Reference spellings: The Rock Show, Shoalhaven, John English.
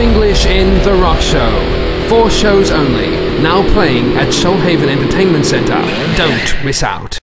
John English in The Rock Show. 4 shows only, now playing at Shoalhaven Entertainment Centre. Don't miss out.